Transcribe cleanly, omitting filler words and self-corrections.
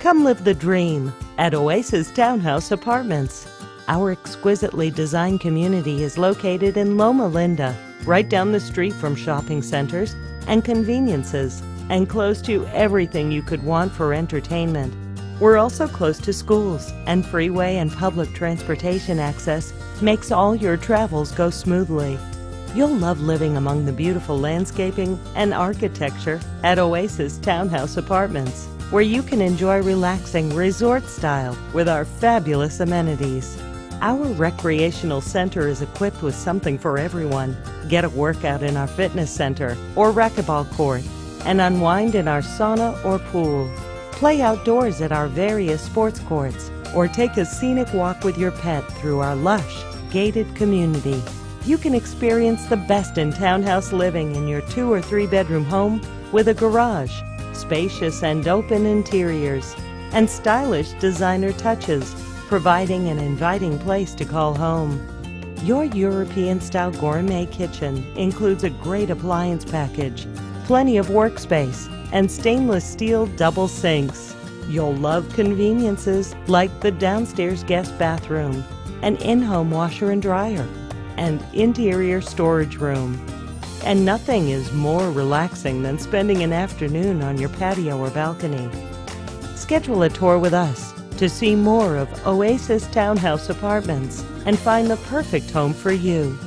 Come live the dream at Oasis Townhouse Apartments. Our exquisitely designed community is located in Loma Linda, right down the street from shopping centers and conveniences, and close to everything you could want for entertainment. We're also close to schools, and freeway and public transportation access makes all your travels go smoothly. You'll love living among the beautiful landscaping and architecture at Oasis Townhouse Apartments, where you can enjoy relaxing resort style with our fabulous amenities. Our recreational center is equipped with something for everyone. Get a workout in our fitness center or racquetball court, and unwind in our sauna or pool. Play outdoors at our various sports courts, or take a scenic walk with your pet through our lush, gated community. You can experience the best in townhouse living in your 2 or 3 bedroom home with a garage, spacious and open interiors, and stylish designer touches, providing an inviting place to call home. Your European-style gourmet kitchen includes a great appliance package, plenty of workspace, and stainless steel double sinks. You'll love conveniences like the downstairs guest bathroom, an in-home washer and dryer, and interior storage room. And nothing is more relaxing than spending an afternoon on your patio or balcony. Schedule a tour with us to see more of Oasis Townhouse Apartments and find the perfect home for you.